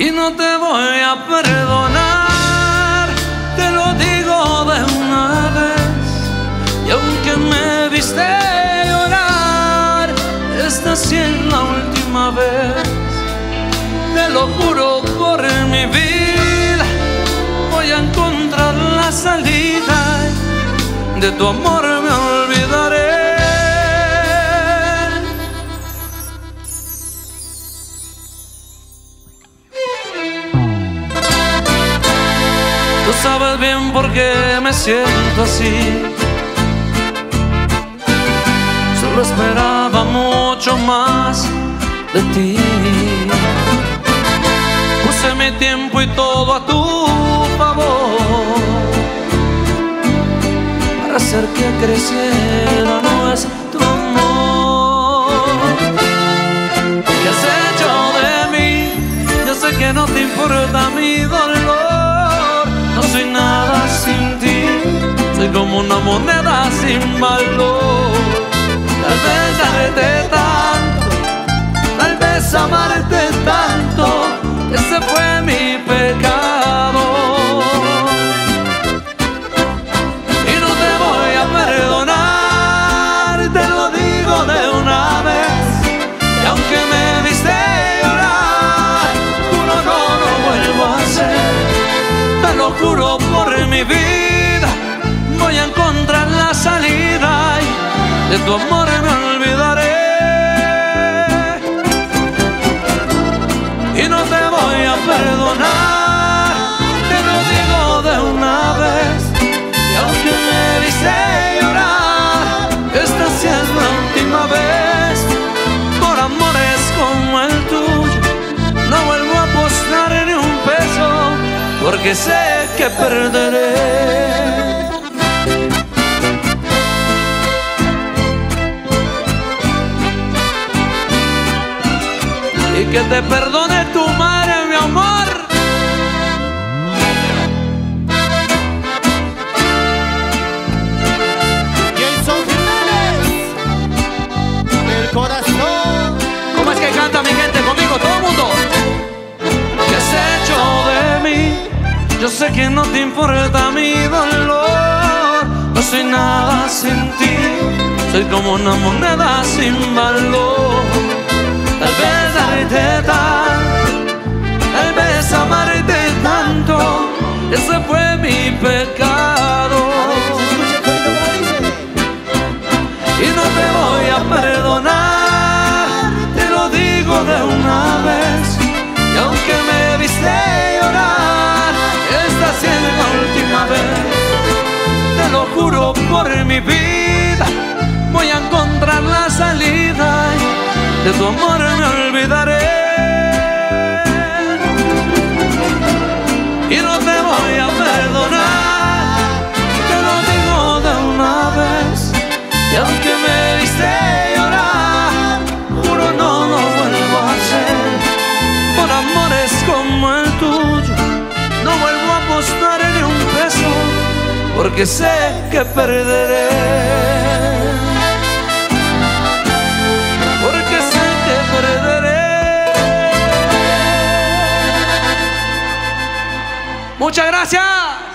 y no te voy a perdonar, te lo digo de una vez. Y aunque me viste llorar, esta sí es la última vez. Te lo juro por mi vida, voy a encontrar la salida, de tu amor me olvidaré. Tú sabes bien por qué me siento así, solo esperaba mucho más de ti. Puse mi tiempo y todo a tu favor para hacer que creciera nuestro amor. ¿Qué has hecho de mí? Yo sé que no te importa mi dolor. No soy nada sin ti, soy como una moneda sin valor. Tal vez darte tanto, tal vez amarte tanto, ese fue mi pecado. Y no te voy a perdonar, te lo digo de una vez. Y aunque me viste llorar, juro no lo vuelvo a hacer. Te lo juro por mi vida, voy a encontrar la salida y de tu amor me olvidaré. Y no te voy a perdonar, te lo digo de una vez. Y aunque me viste llorar, esta sí es la última vez. Por amores como el tuyo, no vuelvo a apostar ni un peso, porque sé que perderé. Y que te perdone tu madre, mi amor. Jason Jiménez, del corazón. ¿Cómo es que canta mi gente conmigo, todo el mundo? ¿Qué has hecho de mí? Yo sé que no te importa mi dolor. No soy nada sin ti, soy como una moneda sin valor. Tal vez darte tanto, tal vez amarte tanto, ese fue mi pecado. Y no te voy a perdonar, te lo digo de una vez. Y aunque me viste llorar, esta sí es la última vez. Te lo juro por mi vida, voy a encontrar la salida y de tu amor me olvidaré. Y no te voy a perdonar, te lo digo de una vez. Y aunque me viste llorar, juro no lo vuelvo a hacer. Por amores como el tuyo, no vuelvo a apostar ni un peso, porque sé que perderé. Porque sé que perderé. Muchas gracias.